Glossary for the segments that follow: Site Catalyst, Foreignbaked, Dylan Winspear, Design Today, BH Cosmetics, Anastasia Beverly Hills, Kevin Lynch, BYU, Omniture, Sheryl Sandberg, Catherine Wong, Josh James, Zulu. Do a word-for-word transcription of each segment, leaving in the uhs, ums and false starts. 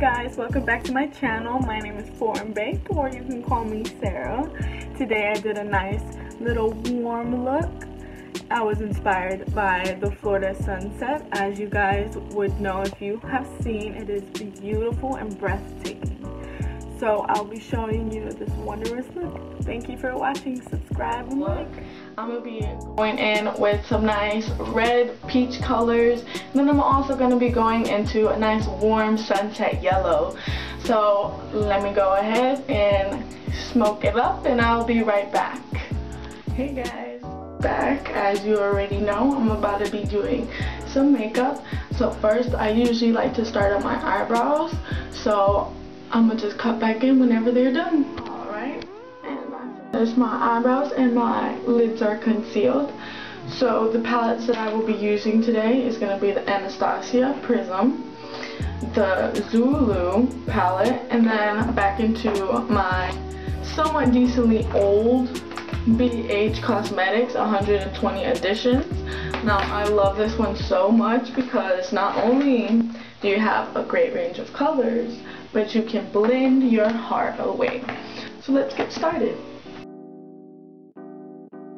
guys, welcome back to my channel. My name is Foreignbaked, or you can call me Sarah. Today I did a nice little warm look. I was inspired by the Florida sunset. As you guys would know if you have seen, it is beautiful and breathtaking. So I'll be showing you this wondrous look. Thank you for watching. Subscribe and like. I'm gonna be going in with some nice red peach colors, and then I'm also gonna be going into a nice warm sunset yellow. So let me go ahead and smoke it up, and I'll be right back. Hey guys, back. As you already know, I'm about to be doing some makeup. So first, I usually like to start on my eyebrows, so I'm gonna just cut back in whenever they're done. There's my eyebrows and my lids are concealed. So the palettes that I will be using today is going to be the Anastasia Prism, the Zulu palette, and then back into my somewhat decently old B H Cosmetics one hundred twenty editions. Now I love this one so much because not only do you have a great range of colors, but you can blend your heart away. So let's get started. Thank you.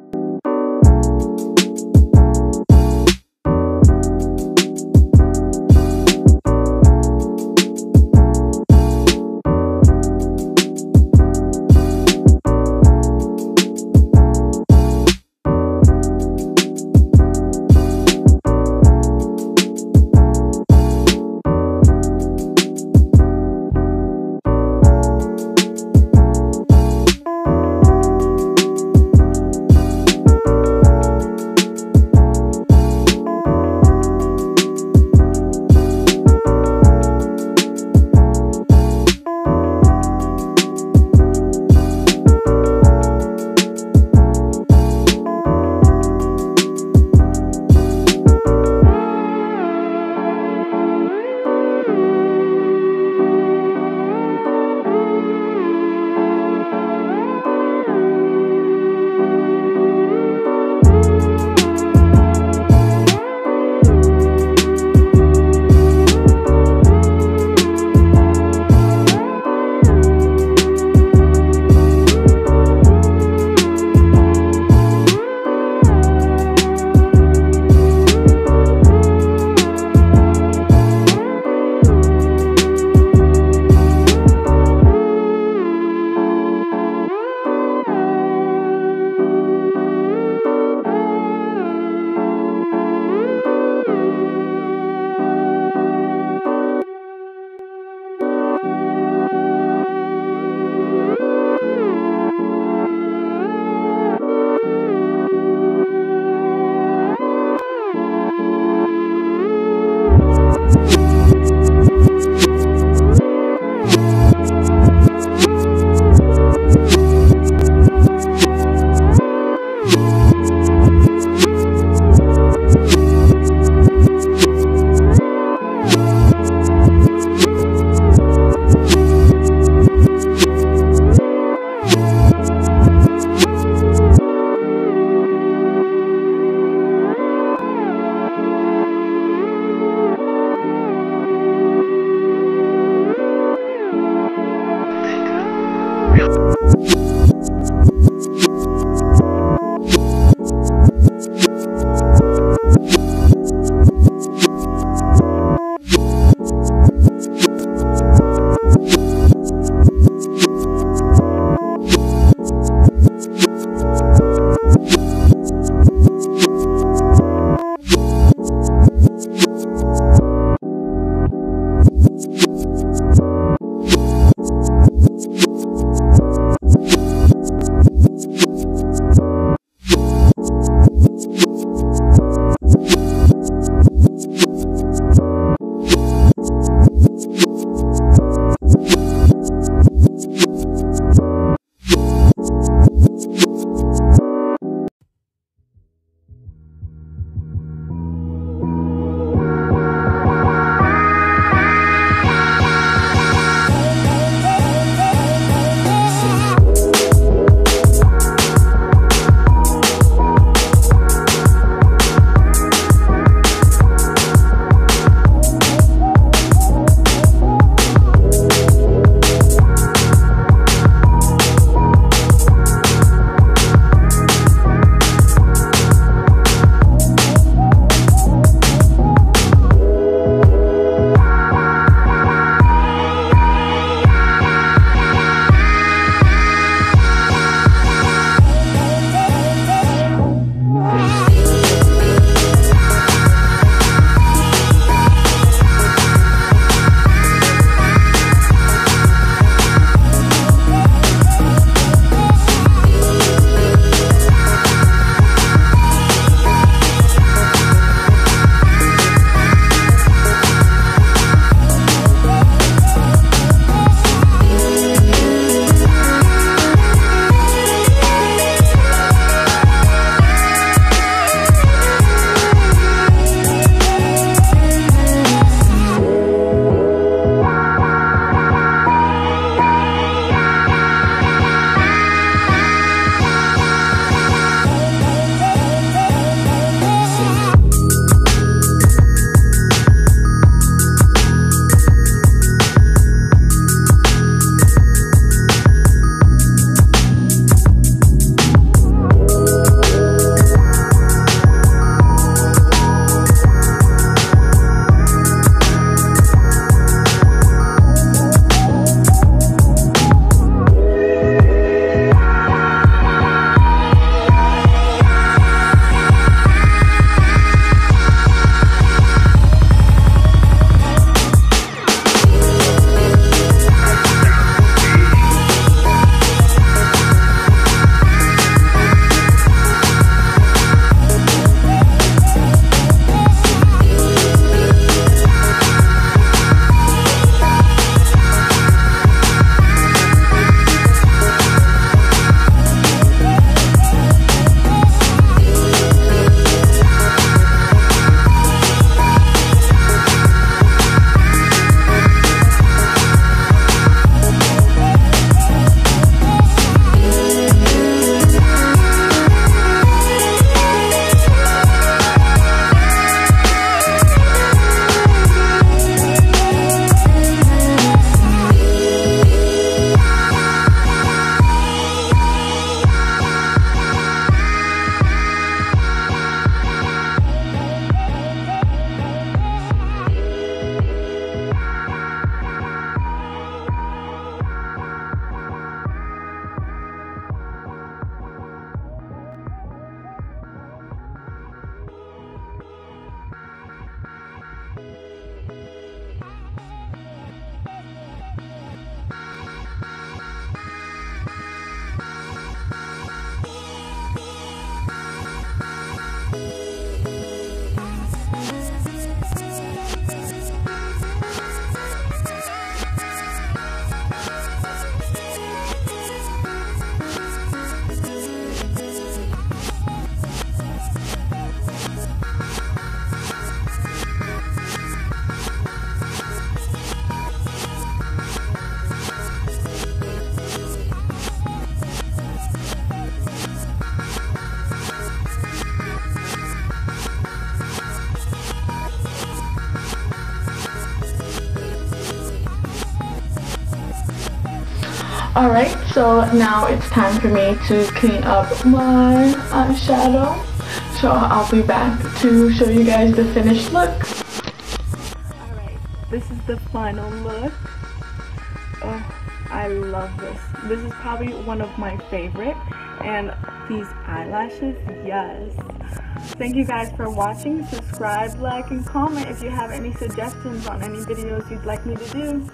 Alright, so now it's time for me to clean up my eyeshadow. So I'll be back to show you guys the finished look. Alright, this is the final look. Oh, I love this. This is probably one of my favorite. And these eyelashes, yes. Thank you guys for watching. Subscribe, like, and comment if you have any suggestions on any videos you'd like me to do.